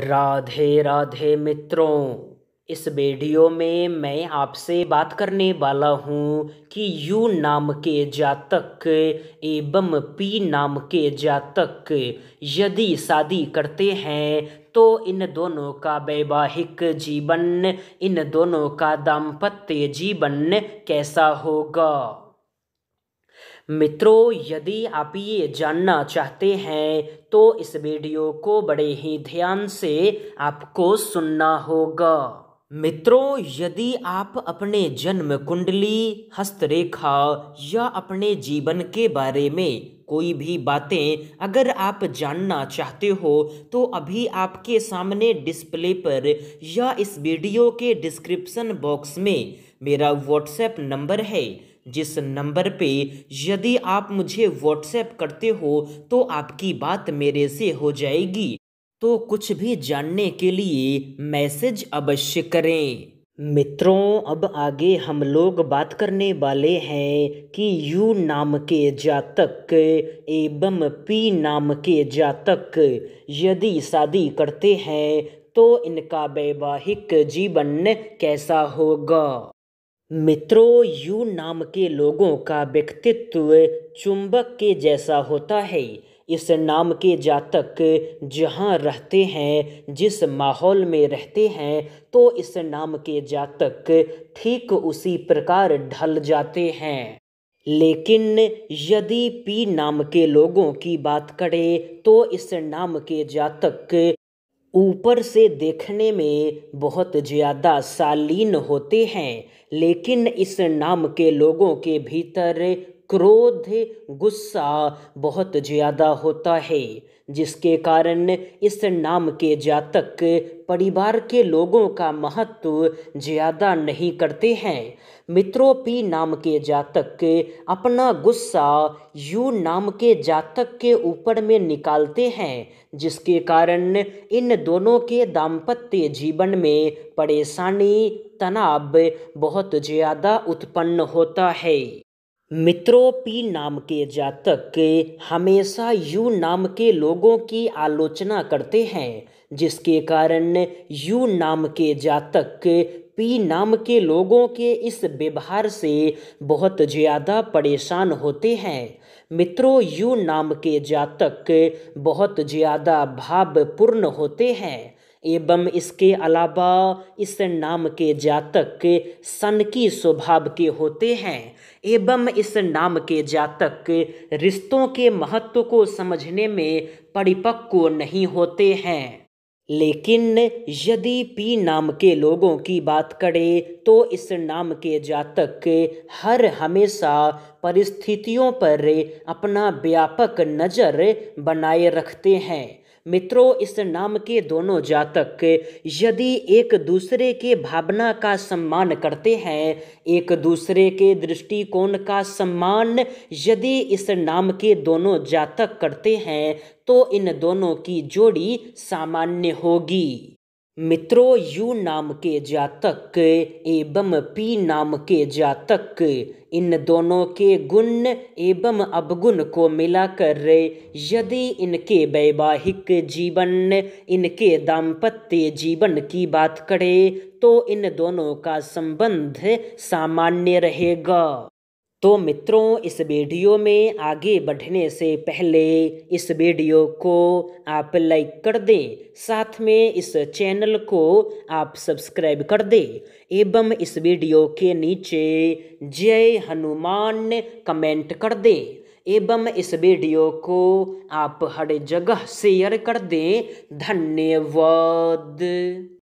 राधे राधे मित्रों, इस वीडियो में मैं आपसे बात करने वाला हूँ कि यू नाम के जातक एवं पी नाम के जातक यदि शादी करते हैं तो इन दोनों का वैवाहिक जीवन, इन दोनों का दाम्पत्य जीवन कैसा होगा। मित्रों, यदि आप ये जानना चाहते हैं तो इस वीडियो को बड़े ही ध्यान से आपको सुनना होगा। मित्रों, यदि आप अपने जन्म कुंडली, हस्तरेखा या अपने जीवन के बारे में कोई भी बातें अगर आप जानना चाहते हो तो अभी आपके सामने डिस्प्ले पर या इस वीडियो के डिस्क्रिप्शन बॉक्स में मेरा व्हाट्सएप नंबर है, जिस नंबर पे यदि आप मुझे व्हाट्सएप करते हो तो आपकी बात मेरे से हो जाएगी। तो कुछ भी जानने के लिए मैसेज अवश्य करें। मित्रों, अब आगे हम लोग बात करने वाले हैं कि यू नाम के जातक एवं पी नाम के जातक यदि शादी करते हैं तो इनका वैवाहिक जीवन कैसा होगा। मित्रों, यू नाम के लोगों का व्यक्तित्व चुंबक के जैसा होता है। इस नाम के जातक जहाँ रहते हैं, जिस माहौल में रहते हैं, तो इस नाम के जातक ठीक उसी प्रकार ढल जाते हैं। लेकिन यदि पी नाम के लोगों की बात करें तो इस नाम के जातक ऊपर से देखने में बहुत ज़्यादा शालीन होते हैं, लेकिन इस नाम के लोगों के भीतर क्रोध, गुस्सा बहुत ज़्यादा होता है, जिसके कारण इस नाम के जातक परिवार के लोगों का महत्व ज़्यादा नहीं करते हैं। मित्रों, पी नाम के जातक अपना गुस्सा यू नाम के जातक के ऊपर में निकालते हैं, जिसके कारण इन दोनों के दाम्पत्य जीवन में परेशानी, तनाव बहुत ज़्यादा उत्पन्न होता है। मित्रों, पी नाम के जातक हमेशा यू नाम के लोगों की आलोचना करते हैं, जिसके कारण यू नाम के जातक पी नाम के लोगों के इस व्यवहार से बहुत ज़्यादा परेशान होते हैं। मित्रों, यू नाम के जातक बहुत ज़्यादा भावपूर्ण होते हैं एवं इसके अलावा इस नाम के जातक सनकी स्वभाव के होते हैं एवं इस नाम के जातक रिश्तों के महत्व को समझने में परिपक्व नहीं होते हैं। लेकिन यदि पी नाम के लोगों की बात करें तो इस नाम के जातक हर हमेशा परिस्थितियों पर अपना व्यापक नज़र बनाए रखते हैं। मित्रों, इस नाम के दोनों जातक यदि एक दूसरे के भावना का सम्मान करते हैं, एक दूसरे के दृष्टिकोण का सम्मान यदि इस नाम के दोनों जातक करते हैं तो इन दोनों की जोड़ी सामान्य होगी। मित्रों, यू नाम के जातक एवं पी नाम के जातक इन दोनों के गुण एवं अवगुण को मिलाकर यदि इनके वैवाहिक जीवन, इनके दाम्पत्य जीवन की बात करें तो इन दोनों का संबंध सामान्य रहेगा। तो मित्रों, इस वीडियो में आगे बढ़ने से पहले इस वीडियो को आप लाइक कर दें, साथ में इस चैनल को आप सब्सक्राइब कर दें एवं इस वीडियो के नीचे जय हनुमान कमेंट कर दें एवं इस वीडियो को आप हर जगह शेयर कर दें। धन्यवाद।